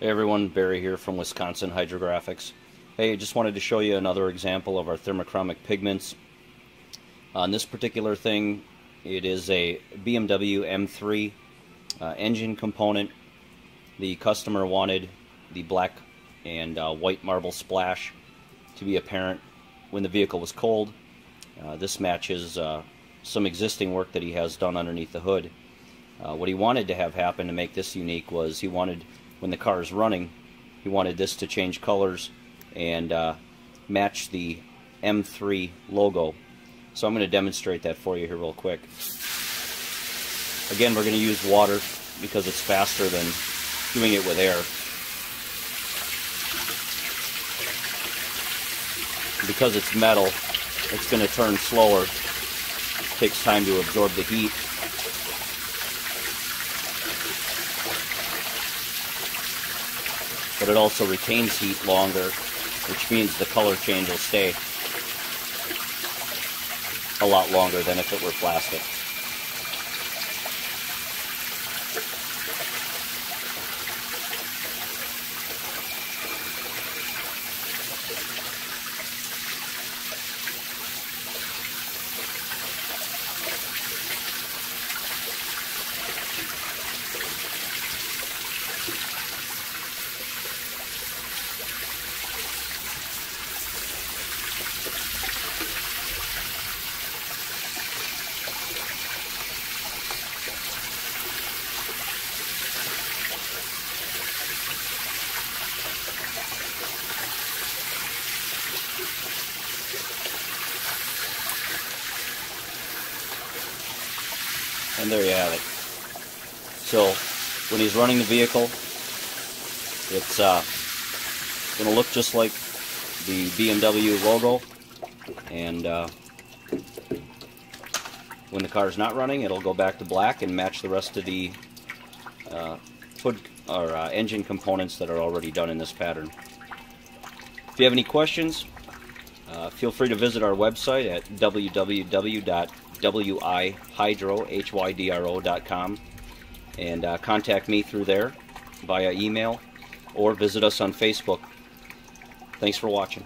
Hey everyone, Barry here from Wisconsin Hydrographics. Hey, just wanted to show you another example of our thermochromic pigments. On this particular thing, it is a BMW M3 engine component. The customer wanted the black and white marble splash to be apparent when the vehicle was cold. This matches some existing work that he has done underneath the hood. What he wanted to have happen to make this unique was he wanted, when the car is running, he wanted this to change colors and match the M3 logo. So I'm going to demonstrate that for you here real quick. Again, we're going to use water because it's faster than doing it with air. Because it's metal, it's going to turn slower. It takes time to absorb the heat. But it also retains heat longer, which means the color change will stay a lot longer than if it were plastic. And there you have it. So when he's running the vehicle, it's going to look just like the BMW logo, and when the car's not running, it'll go back to black and match the rest of the hood or engine components that are already done in this pattern. If you have any questions, feel free to visit our website at www.wihydro.com and contact me through there via email or visit us on Facebook. Thanks for watching.